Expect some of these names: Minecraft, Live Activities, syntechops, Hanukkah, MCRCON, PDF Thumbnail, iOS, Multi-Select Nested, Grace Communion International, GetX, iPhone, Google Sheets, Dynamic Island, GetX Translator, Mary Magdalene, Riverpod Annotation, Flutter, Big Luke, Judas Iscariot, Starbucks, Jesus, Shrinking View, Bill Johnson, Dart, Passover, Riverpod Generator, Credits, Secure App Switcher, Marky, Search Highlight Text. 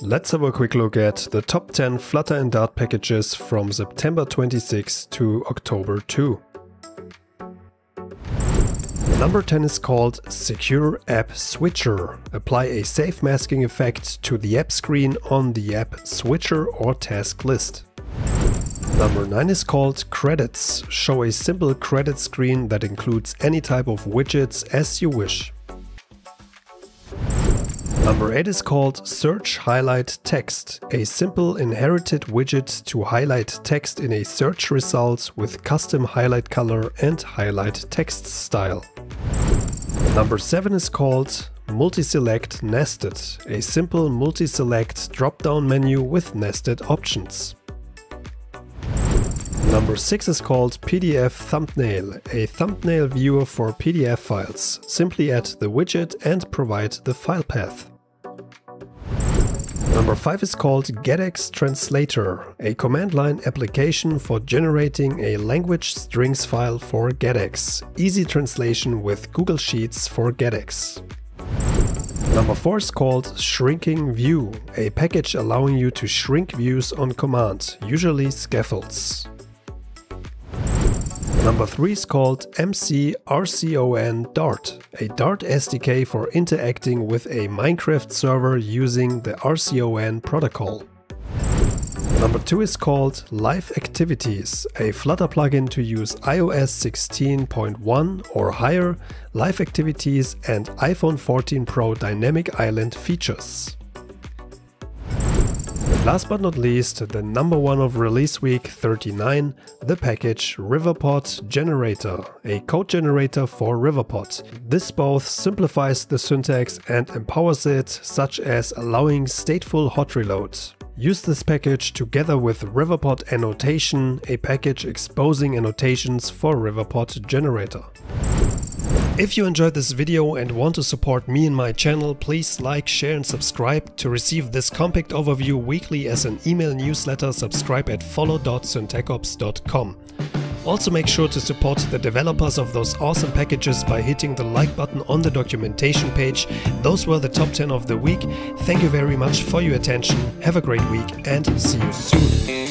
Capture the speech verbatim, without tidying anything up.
Let's have a quick look at the top ten Flutter and Dart packages from September twenty-sixth to October second. Number ten is called Secure App Switcher. Apply a safe masking effect to the app screen on the app switcher or task list. Number nine is called Credits. Show a simple credit screen that includes any type of widgets as you wish. Number eight is called Search Highlight Text. A simple inherited widget to highlight text in a search result with custom highlight color and highlight text style. Number seven is called Multi-Select Nested. A simple multi-select drop-down menu with nested options. Number six is called P D F Thumbnail, a thumbnail viewer for P D F files. Simply add the widget and provide the file path. Number five is called GetX Translator, a command line application for generating a language strings file for GetX. Easy translation with Google Sheets for GetX. Number four is called Shrinking View, a package allowing you to shrink views on command, usually scaffolds. Number three is called M C R C O N DART, a Dart S D K for interacting with a Minecraft server using the R C O N protocol. Number two is called Live Activities, a Flutter plugin to use i O S sixteen point one or higher, Live Activities and iPhone fourteen Pro Dynamic Island features. Last but not least, the number one of release week thirty-nine, the package Riverpod Generator, a code generator for Riverpod. This both simplifies the syntax and empowers it, such as allowing stateful hot reload. Use this package together with Riverpod Annotation, a package exposing annotations for Riverpod Generator. If you enjoyed this video and want to support me and my channel, please like, share and subscribe. To receive this compact overview weekly as an email newsletter, subscribe at follow dot syntechops dot com. Also make sure to support the developers of those awesome packages by hitting the like button on the documentation page. Those were the top ten of the week. Thank you very much for your attention. Have a great week and see you soon.